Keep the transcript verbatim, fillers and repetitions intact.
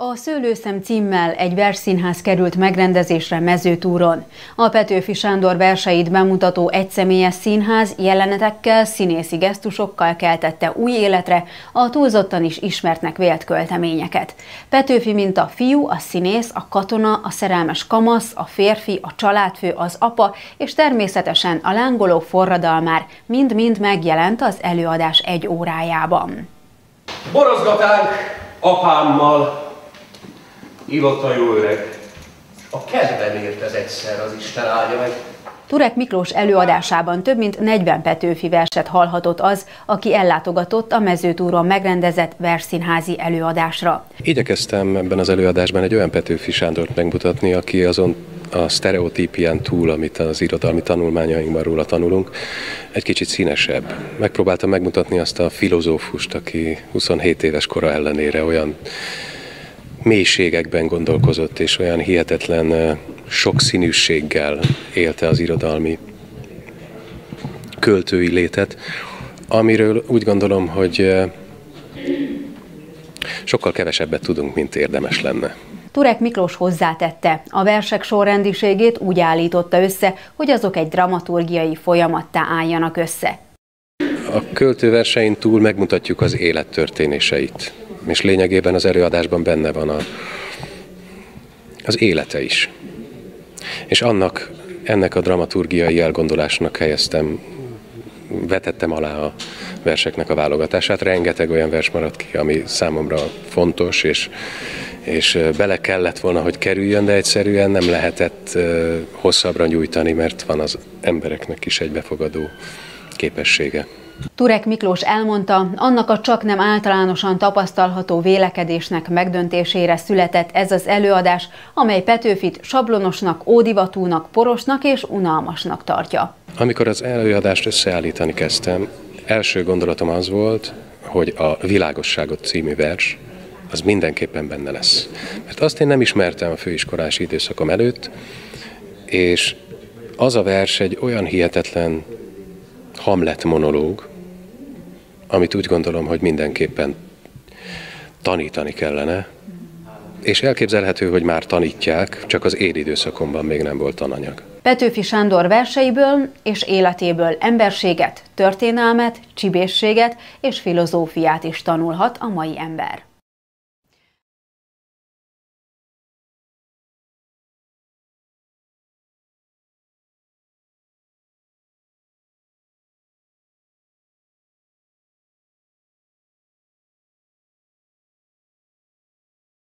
A Szőlőszem címmel egy versszínház került megrendezésre Mezőtúron. A Petőfi Sándor verseit bemutató egyszemélyes színház jelenetekkel, színészi gesztusokkal keltette új életre a túlzottan is ismertnek vélt költeményeket. Petőfi, mint a fiú, a színész, a katona, a szerelmes kamasz, a férfi, a családfő, az apa és természetesen a lángoló forradalmár mind-mind megjelent az előadás egy órájában. Borozgatánk apámmal, írott a jó öreg. A kedvenért ez egyszer az Isten áldja meg. Turek Miklós előadásában több mint negyven Petőfi verset hallhatott az, aki ellátogatott a Mezőtúron megrendezett versszínházi előadásra. Igyekeztem ebben az előadásban egy olyan Petőfi Sándort megmutatni, aki azon a sztereotípián túl, amit az irodalmi tanulmányainkban róla tanulunk, egy kicsit színesebb. Megpróbáltam megmutatni azt a filozófust, aki huszonhét éves kora ellenére olyan mélységekben gondolkozott, és olyan hihetetlen sokszínűséggel élte az irodalmi költői létet, amiről úgy gondolom, hogy sokkal kevesebbet tudunk, mint érdemes lenne. Turek Miklós hozzátette, a versek sorrendiségét úgy állította össze, hogy azok egy dramaturgiai folyamattá álljanak össze. A költő versein túl megmutatjuk az élet történéseit, és lényegében az előadásban benne van a, az élete is. És annak, ennek a dramaturgiai elgondolásnak helyeztem, vetettem alá a verseknek a válogatását. Rengeteg olyan vers maradt ki, ami számomra fontos, és, és bele kellett volna, hogy kerüljön, de egyszerűen nem lehetett hosszabbra nyújtani, mert van az embereknek is egy befogadó képessége. Turek Miklós elmondta, annak a csak nem általánosan tapasztalható vélekedésnek megdöntésére született ez az előadás, amely Petőfit sablonosnak, ódivatúnak, porosnak és unalmasnak tartja. Amikor az előadást összeállítani kezdtem, első gondolatom az volt, hogy a Világosságot című vers az mindenképpen benne lesz. Mert azt én nem ismertem a főiskolás időszakom előtt, és az a vers egy olyan hihetetlen Hamlet monológ, amit úgy gondolom, hogy mindenképpen tanítani kellene, és elképzelhető, hogy már tanítják, csak az én időszakomban még nem volt tananyag. Petőfi Sándor verseiből és életéből emberséget, történelmet, csibészséget és filozófiát is tanulhat a mai ember.